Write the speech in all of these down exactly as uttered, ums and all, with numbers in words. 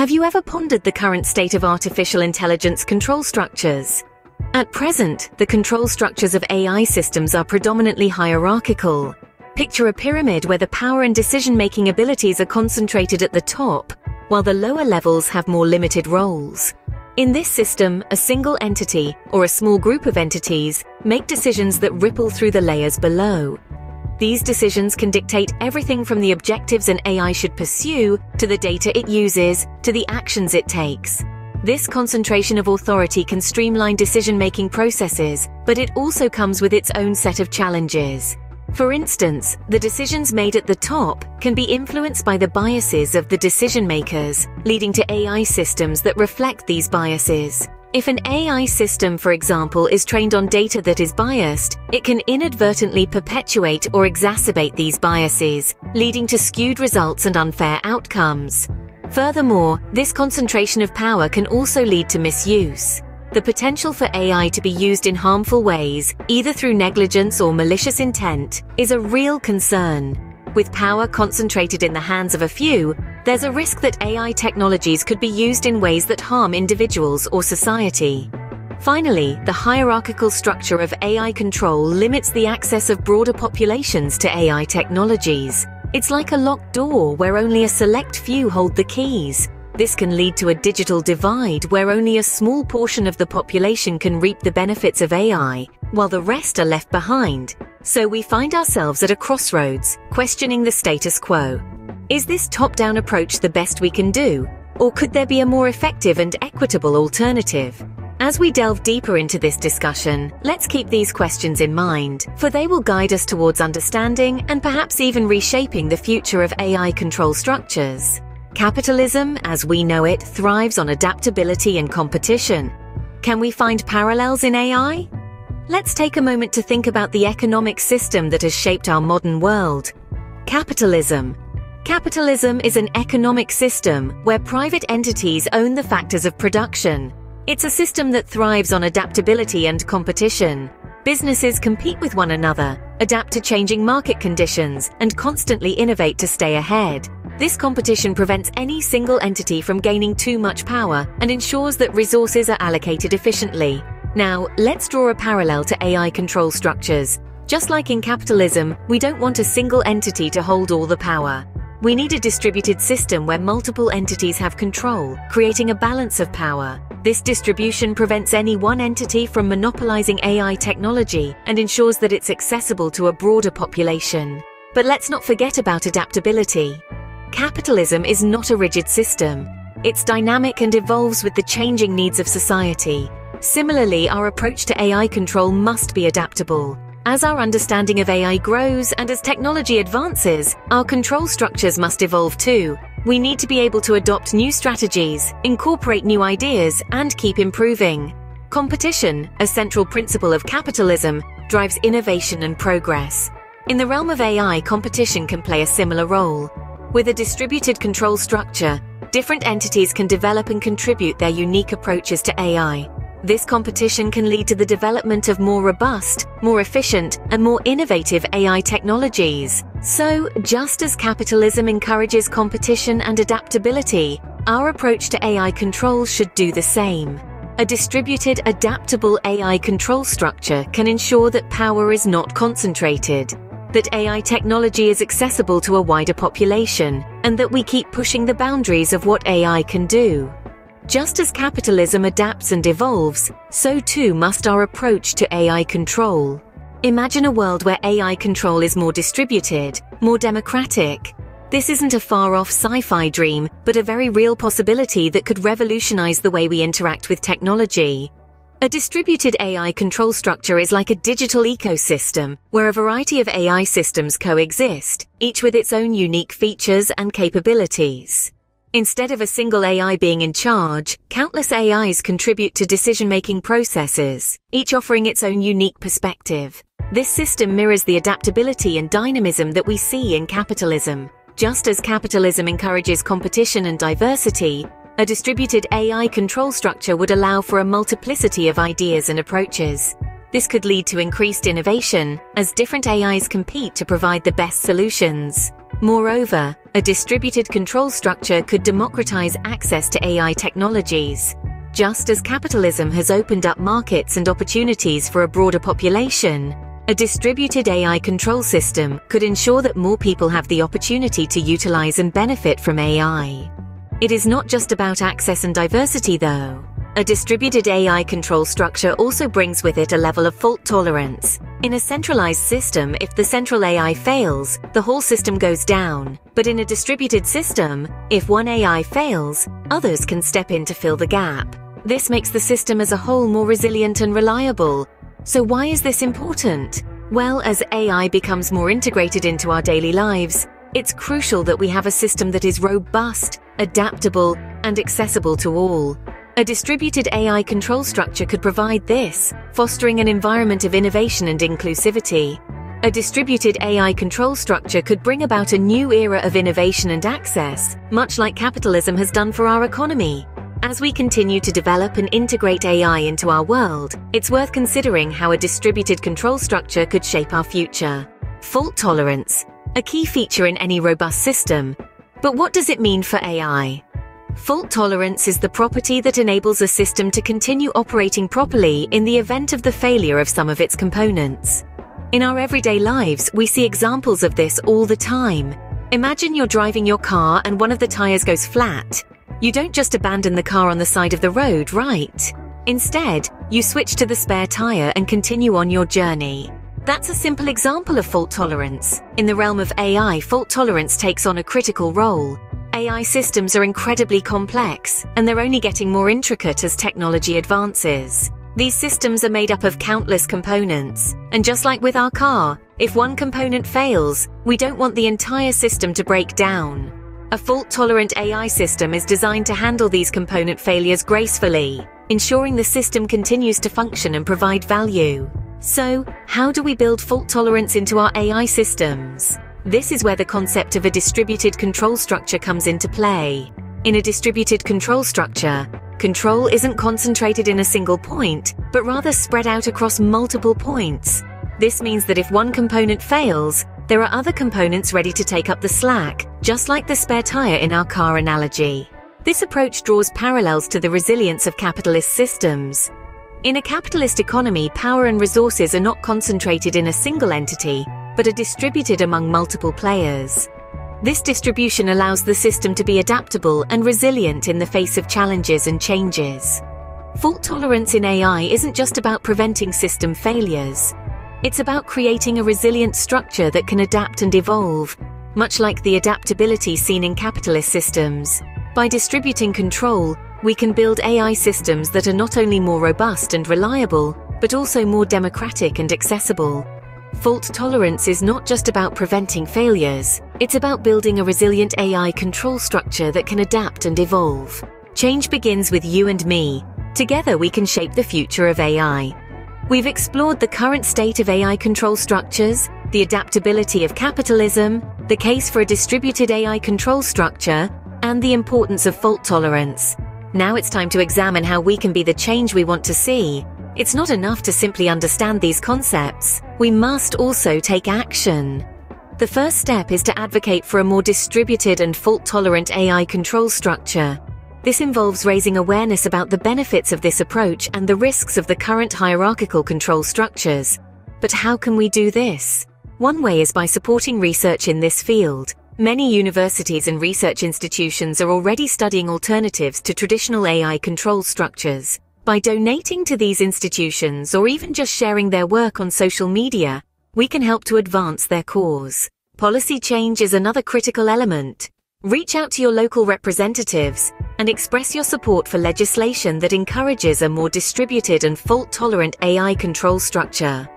Have you ever pondered the current state of artificial intelligence control structures? At present, the control structures of A I systems are predominantly hierarchical. Picture a pyramid where the power and decision-making abilities are concentrated at the top, while the lower levels have more limited roles. In this system, a single entity, or a small group of entities, make decisions that ripple through the layers below. These decisions can dictate everything from the objectives an A I should pursue, to the data it uses, to the actions it takes. This concentration of authority can streamline decision-making processes, but it also comes with its own set of challenges. For instance, the decisions made at the top can be influenced by the biases of the decision-makers, leading to A I systems that reflect these biases. If an A I system, for example, is trained on data that is biased, it can inadvertently perpetuate or exacerbate these biases, leading to skewed results and unfair outcomes. Furthermore, this concentration of power can also lead to misuse. The potential for A I to be used in harmful ways, either through negligence or malicious intent, is a real concern. With power concentrated in the hands of a few, there's a risk that A I technologies could be used in ways that harm individuals or society. Finally, the hierarchical structure of A I control limits the access of broader populations to A I technologies. It's like a locked door where only a select few hold the keys. This can lead to a digital divide where only a small portion of the population can reap the benefits of A I, while the rest are left behind. So we find ourselves at a crossroads, questioning the status quo. Is this top-down approach the best we can do, or could there be a more effective and equitable alternative? As we delve deeper into this discussion, let's keep these questions in mind, for they will guide us towards understanding and perhaps even reshaping the future of A I control structures. Capitalism, as we know it, thrives on adaptability and competition. Can we find parallels in A I? Let's take a moment to think about the economic system that has shaped our modern world. Capitalism. Capitalism is an economic system where private entities own the factors of production. It's a system that thrives on adaptability and competition. Businesses compete with one another, adapt to changing market conditions, and constantly innovate to stay ahead. This competition prevents any single entity from gaining too much power and ensures that resources are allocated efficiently. Now, let's draw a parallel to A I control structures. Just like in capitalism, we don't want a single entity to hold all the power. We need a distributed system where multiple entities have control, creating a balance of power. This distribution prevents any one entity from monopolizing A I technology and ensures that it's accessible to a broader population. But let's not forget about adaptability. Capitalism is not a rigid system. It's dynamic and evolves with the changing needs of society. Similarly, our approach to A I control must be adaptable. As our understanding of A I grows and as technology advances, our control structures must evolve too. We need to be able to adopt new strategies, incorporate new ideas, and keep improving. Competition, a central principle of capitalism, drives innovation and progress. In the realm of A I, competition can play a similar role. With a distributed control structure, different entities can develop and contribute their unique approaches to A I. This competition can lead to the development of more robust, more efficient, and more innovative A I technologies. So, just as capitalism encourages competition and adaptability, our approach to A I control should do the same. A distributed, adaptable A I control structure can ensure that power is not concentrated, that A I technology is accessible to a wider population, and that we keep pushing the boundaries of what A I can do. Just as capitalism adapts and evolves, so too must our approach to A I control. Imagine a world where A I control is more distributed, more democratic. This isn't a far-off sci-fi dream, but a very real possibility that could revolutionize the way we interact with technology. A distributed A I control structure is like a digital ecosystem, where a variety of A I systems coexist, each with its own unique features and capabilities. Instead of a single A I being in charge, countless A Is contribute to decision-making processes, each offering its own unique perspective. This system mirrors the adaptability and dynamism that we see in capitalism. Just as capitalism encourages competition and diversity, a distributed A I control structure would allow for a multiplicity of ideas and approaches. This could lead to increased innovation, as different A Is compete to provide the best solutions. Moreover, a distributed control structure could democratize access to A I technologies. Just as capitalism has opened up markets and opportunities for a broader population, a distributed A I control system could ensure that more people have the opportunity to utilize and benefit from A I. It is not just about access and diversity, though. A distributed A I control structure also brings with it a level of fault tolerance. In a centralized system, if the central A I fails, the whole system goes down. But in a distributed system, if one A I fails, others can step in to fill the gap. This makes the system as a whole more resilient and reliable. So why is this important? Well, as A I becomes more integrated into our daily lives, it's crucial that we have a system that is robust, adaptable, and accessible to all. A distributed A I control structure could provide this, fostering an environment of innovation and inclusivity. A distributed A I control structure could bring about a new era of innovation and access, much like capitalism has done for our economy. As we continue to develop and integrate A I into our world, it's worth considering how a distributed control structure could shape our future. Fault tolerance, a key feature in any robust system. But what does it mean for A I? Fault tolerance is the property that enables a system to continue operating properly in the event of the failure of some of its components. In our everyday lives, we see examples of this all the time. Imagine you're driving your car and one of the tires goes flat. You don't just abandon the car on the side of the road, right? Instead, you switch to the spare tire and continue on your journey. That's a simple example of fault tolerance. In the realm of A I, fault tolerance takes on a critical role. A I systems are incredibly complex, and they're only getting more intricate as technology advances. These systems are made up of countless components, and just like with our car, if one component fails, we don't want the entire system to break down. A fault-tolerant A I system is designed to handle these component failures gracefully, ensuring the system continues to function and provide value. So, how do we build fault tolerance into our A I systems? This is where the concept of a distributed control structure comes into play. In a distributed control structure, control isn't concentrated in a single point, but rather spread out across multiple points. This means that if one component fails, there are other components ready to take up the slack, just like the spare tire in our car analogy. This approach draws parallels to the resilience of capitalist systems. In a capitalist economy, power and resources are not concentrated in a single entity, but are distributed among multiple players. This distribution allows the system to be adaptable and resilient in the face of challenges and changes. Fault tolerance in A I isn't just about preventing system failures. It's about creating a resilient structure that can adapt and evolve, much like the adaptability seen in capitalist systems. By distributing control, we can build A I systems that are not only more robust and reliable, but also more democratic and accessible. Fault tolerance is not just about preventing failures, it's about building a resilient A I control structure that can adapt and evolve. Change begins with you and me. Together we can shape the future of A I. We've explored the current state of A I control structures, the adaptability of capitalism, the case for a distributed A I control structure, and the importance of fault tolerance. Now it's time to examine how we can be the change we want to see. It's not enough to simply understand these concepts. We must also take action. The first step is to advocate for a more distributed and fault-tolerant A I control structure. This involves raising awareness about the benefits of this approach and the risks of the current hierarchical control structures. But how can we do this? One way is by supporting research in this field. Many universities and research institutions are already studying alternatives to traditional A I control structures. By donating to these institutions or even just sharing their work on social media, we can help to advance their cause. Policy change is another critical element. Reach out to your local representatives and express your support for legislation that encourages a more distributed and fault-tolerant A I control structure.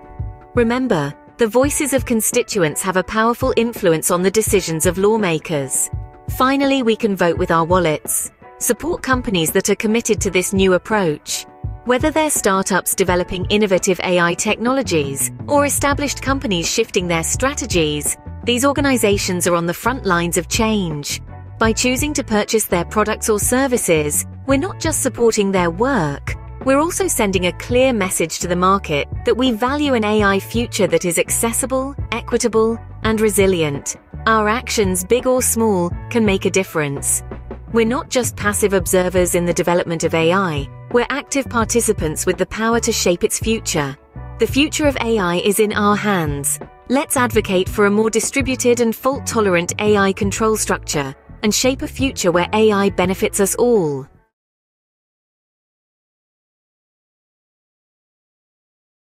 Remember, the voices of constituents have a powerful influence on the decisions of lawmakers. Finally, we can vote with our wallets. Support companies that are committed to this new approach. Whether they're startups developing innovative A I technologies or established companies shifting their strategies, these organizations are on the front lines of change. By choosing to purchase their products or services, we're not just supporting their work, we're also sending a clear message to the market that we value an A I future that is accessible, equitable, and resilient. Our actions, big or small, can make a difference. We're not just passive observers in the development of A I, we're active participants with the power to shape its future. The future of A I is in our hands. Let's advocate for a more distributed and fault-tolerant A I control structure and shape a future where A I benefits us all.